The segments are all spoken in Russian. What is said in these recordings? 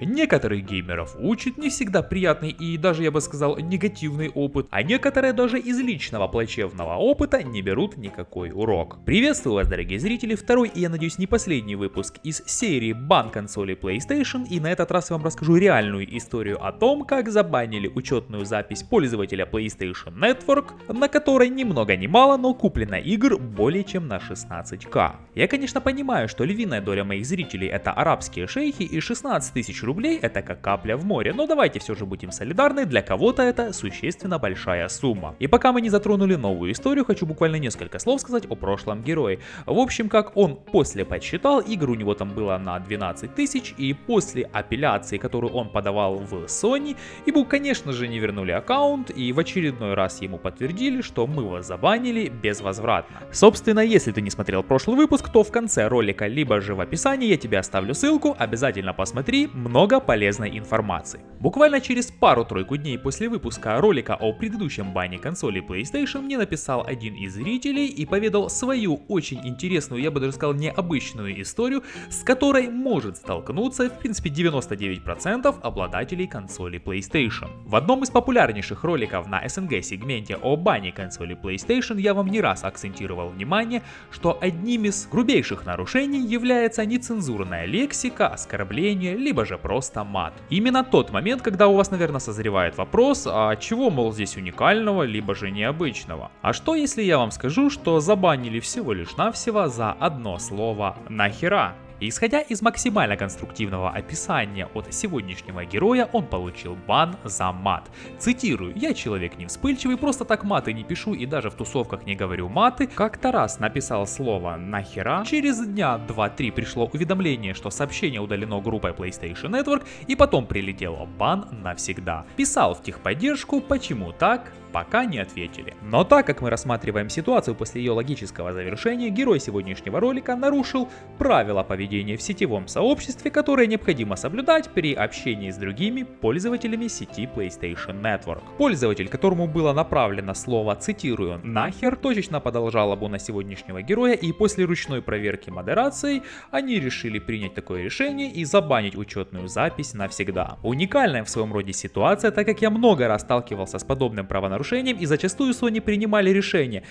Некоторых геймеров учит не всегда приятный и даже, я бы сказал, негативный опыт, а некоторые даже из личного плачевного опыта не берут никакой урок. Приветствую вас, дорогие зрители, второй и, я надеюсь, не последний выпуск из серии бан консолей PlayStation, и на этот раз я вам расскажу реальную историю о том, как забанили учетную запись пользователя PlayStation Network, на которой ни много ни мало, но куплено игр более чем на 16К. Я, конечно, понимаю, что львиная доля моих зрителей это арабские шейхи, и 16 тысяч рублей это как капля в море, но давайте все же будем солидарны, для кого-то это существенно большая сумма. И пока мы не затронули новую историю, хочу буквально несколько слов сказать о прошлом герое. В общем, как он после подсчитал, игр у него там было на 12 тысяч, и после апелляции, которую он подавал в Sony, ему, конечно же, не вернули аккаунт, и в очередной раз ему подтвердили, что мы его забанили безвозвратно. Собственно, если ты не смотрел прошлый выпуск, то в конце ролика, либо же в описании я тебе оставлю ссылку, обязательно посмотри, много полезной информации. Буквально через пару-тройку дней после выпуска ролика о предыдущем бане консоли PlayStation мне написал один из зрителей и поведал свою очень интересную, я бы даже сказал, необычную историю, с которой может столкнуться, в принципе, 99% обладателей консоли PlayStation. В одном из популярнейших роликов на СНГ-сегменте о бане консоли PlayStation я вам не раз акцентировал внимание, что одним из грубейших нарушений является нецензурная лексика, оскорбление, либо же просто мат. Именно тот момент, когда у вас, наверное, созревает вопрос, а чего, мол, здесь уникального, либо же необычного? А что, если я вам скажу, что забанили всего лишь навсего за одно слово «нахера»? Исходя из максимально конструктивного описания от сегодняшнего героя, он получил бан за мат. Цитирую: «Я человек невспыльчивый, просто так маты не пишу и даже в тусовках не говорю маты. Как-то раз написал слово «нахера», через дня 2-3 пришло уведомление, что сообщение удалено группой PlayStation Network, и потом прилетел бан навсегда. Писал в техподдержку, почему так? Пока не ответили». Но так как мы рассматриваем ситуацию после ее логического завершения, герой сегодняшнего ролика нарушил правила поведения в сетевом сообществе, которые необходимо соблюдать при общении с другими пользователями сети PlayStation Network. Пользователь, которому было направлено слово, цитирую, «нахер», точечно подал жалобу на сегодняшнего героя, и после ручной проверки модерацией они решили принять такое решение и забанить учетную запись навсегда. Уникальная в своем роде ситуация, так как я много раз сталкивался с подобным правонарушением, и зачастую Sony принимали решение,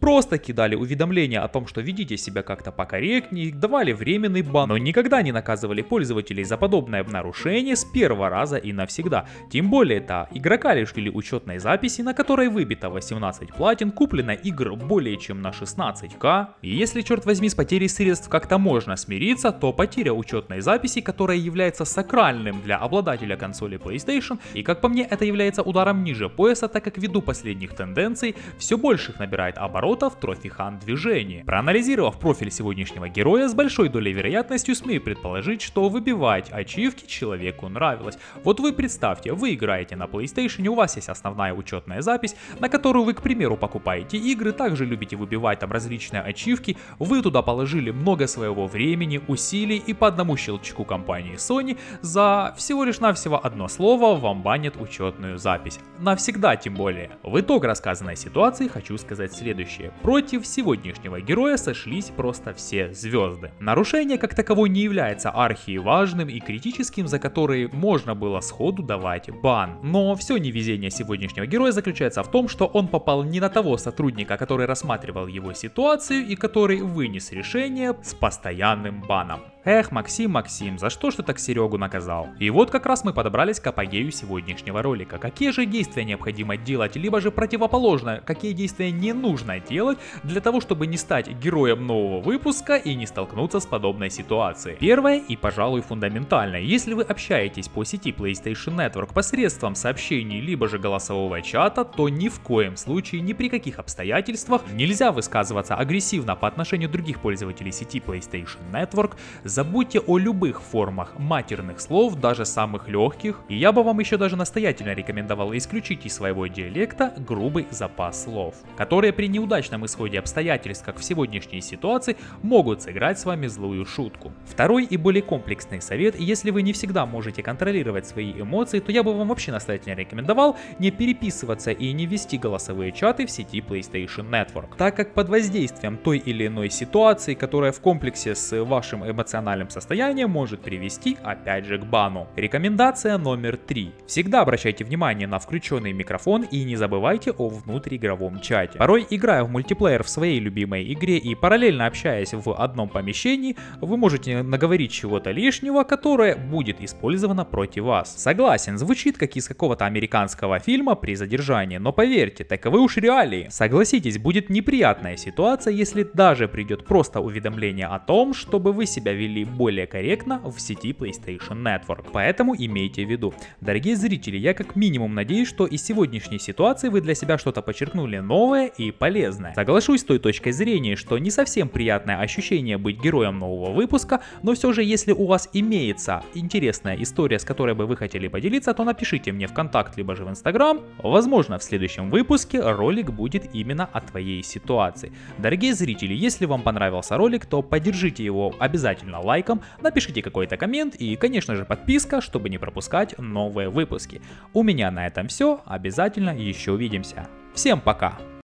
просто кидали уведомления о том, что ведите себя как-то покорректнее, давали временный бан, но никогда не наказывали пользователей за подобное нарушение с первого раза и навсегда. Тем более это игрока лишили учетной записи, на которой выбито 18 платин, куплено игр более чем на 16К. И если, черт возьми, с потерей средств как-то можно смириться, то потеря учетной записи, которая является сакральным для обладателя консоли PlayStation, и как по мне это является ударом ниже пояса, так как ввиду последних тенденций все больших набирает оборотов трофи-хан движение. Проанализировав профиль сегодняшнего героя, с большой долей вероятностью смею предположить, что выбивать ачивки человеку нравилось. Вот вы представьте, вы играете на PlayStation, у вас есть основная учетная запись, на которую вы, к примеру, покупаете игры, также любите выбивать там различные ачивки, вы туда положили много своего времени, усилий, и по одному щелчку компании Sony за всего лишь навсего одно слово вам банят учетную запись. Навсегда, тем более. В итог рассказанной ситуации хочу сказать следующее. Против сегодняшнего героя сошлись просто все звезды. Нарушение как таковое не является архиважным и критическим, за которые можно было сходу давать бан. Но все невезение сегодняшнего героя заключается в том, что он попал не на того сотрудника, который рассматривал его ситуацию и который вынес решение с постоянным баном. Эх, Максим, Максим, за что ж ты так Серегу наказал? И вот как раз мы подобрались к апогею сегодняшнего ролика. Какие же действия необходимо делать, либо же противоположно, какие действия не нужно делать для того, чтобы не стать героем нового выпуска и не столкнуться с подобной ситуацией? Первое и, пожалуй, фундаментальное. Если вы общаетесь по сети PlayStation Network посредством сообщений, либо же голосового чата, то ни в коем случае, ни при каких обстоятельствах нельзя высказываться агрессивно по отношению других пользователей сети PlayStation Network. Забудьте о любых формах матерных слов, даже самых легких, и я бы вам еще даже настоятельно рекомендовал исключить из своего диалекта грубый запас слов, которые при неудачном исходе обстоятельств, как в сегодняшней ситуации, могут сыграть с вами злую шутку. Второй и более комплексный совет: если вы не всегда можете контролировать свои эмоции, то я бы вам вообще настоятельно рекомендовал не переписываться и не вести голосовые чаты в сети PlayStation Network, так как под воздействием той или иной ситуации, которая в комплексе с вашим эмоциональным эмоциональном состоянии может привести опять же к бану. Рекомендация номер 3. Всегда обращайте внимание на включенный микрофон и не забывайте о внутриигровом чате. Порой, играя в мультиплеер в своей любимой игре и параллельно общаясь в одном помещении, вы можете наговорить чего-то лишнего, которое будет использовано против вас. Согласен, звучит как из какого-то американского фильма при задержании, но поверьте, таковы уж реалии. Согласитесь, будет неприятная ситуация, если даже придет просто уведомление о том, чтобы вы себя вели более корректно в сети PlayStation Network. Поэтому имейте в виду. Дорогие зрители, я как минимум надеюсь, что из сегодняшней ситуации вы для себя что-то подчеркнули новое и полезное. Соглашусь с той точкой зрения, что не совсем приятное ощущение быть героем нового выпуска, но все же, если у вас имеется интересная история, с которой бы вы хотели поделиться, то напишите мне ВКонтакте, либо же в Instagram. Возможно, в следующем выпуске ролик будет именно о твоей ситуации. Дорогие зрители, если вам понравился ролик, то поддержите его обязательно лайком, напишите какой-то коммент и, конечно же, подписка, чтобы не пропускать новые выпуски. У меня на этом все, обязательно еще увидимся. Всем пока!